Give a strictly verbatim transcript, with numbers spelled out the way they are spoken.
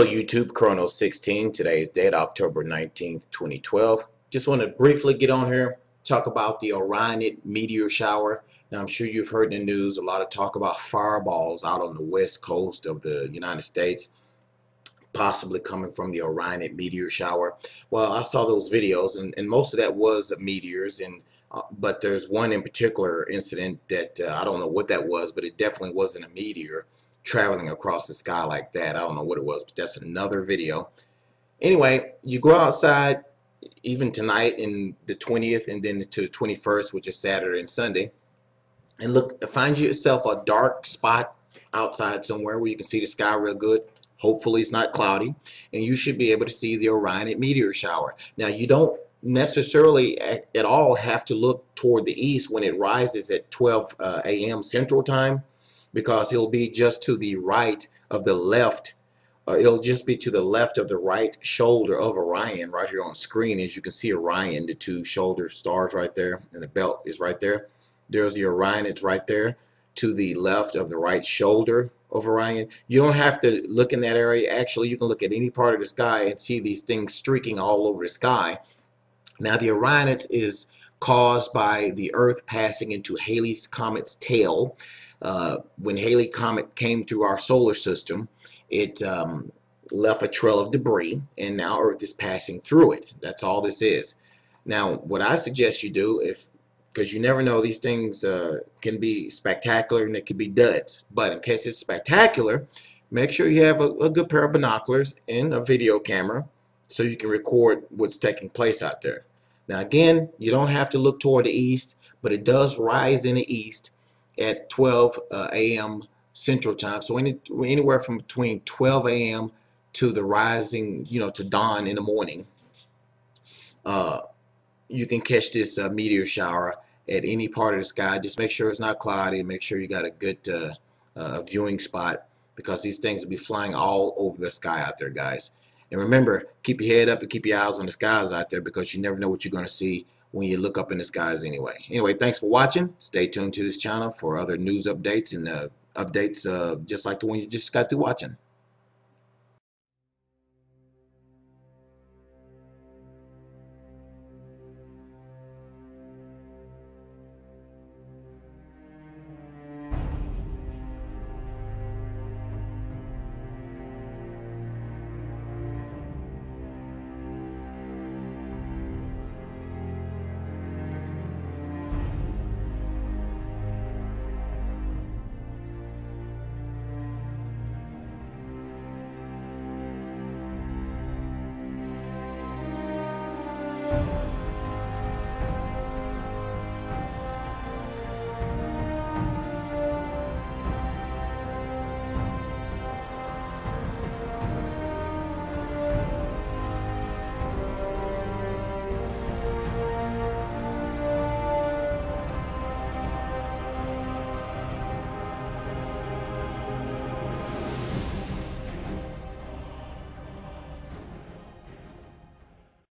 Hello YouTube, Chrono sixteen. Today is date October nineteenth, twenty twelve. Just want to briefly get on here, talk about the Orionid meteor shower. Now I'm sure you've heard in the news a lot of talk about fireballs out on the west coast of the United States, possibly coming from the Orionid meteor shower. Well, I saw those videos and, and most of that was meteors, and uh, but there's one in particular incident that uh, I don't know what that was, but it definitely wasn't a meteor traveling across the sky like that. I don't know what it was, but that's another video. Anyway, you go outside even tonight in the twentieth and then to the twenty-first, which is Saturday and Sunday, and look, find yourself a dark spot outside somewhere where you can see the sky real good. Hopefully it's not cloudy, and you should be able to see the Orionid meteor shower. Now you don't necessarily at, at all have to look toward the east when it rises at twelve A M Central Time, because it'll be just to the right of the left, or it'll just be to the left of the right shoulder of Orion. Right here on screen, as you can see Orion, the two shoulder stars right there, and the belt is right there. There's the Orion, it's right there to the left of the right shoulder of Orion. You don't have to look in that area. Actually, you can look at any part of the sky and see these things streaking all over the sky. Now the Orionids is caused by the Earth passing into Halley's Comet's tail. Uh, when Halley's Comet came through our solar system, it um, left a trail of debris, and now Earth is passing through it. That's all this is. Now what I suggest you do, if because you never know, these things uh, can be spectacular and it could be duds, but in case it's spectacular, make sure you have a, a good pair of binoculars and a video camera so you can record what's taking place out there. Now again, you don't have to look toward the east, but it does rise in the east at twelve A M Central Time. So any, anywhere from between twelve A M to the rising, you know, to dawn in the morning, uh, you can catch this uh, meteor shower at any part of the sky. Just make sure it's not cloudy. Make sure you got a good uh, uh, viewing spot, because these things will be flying all over the sky out there, guys. And remember, keep your head up and keep your eyes on the skies out there, because you never know what you're going to see when you look up in the skies anyway. Anyway, thanks for watching. Stay tuned to this channel for other news updates and uh, updates uh, just like the one you just got through watching.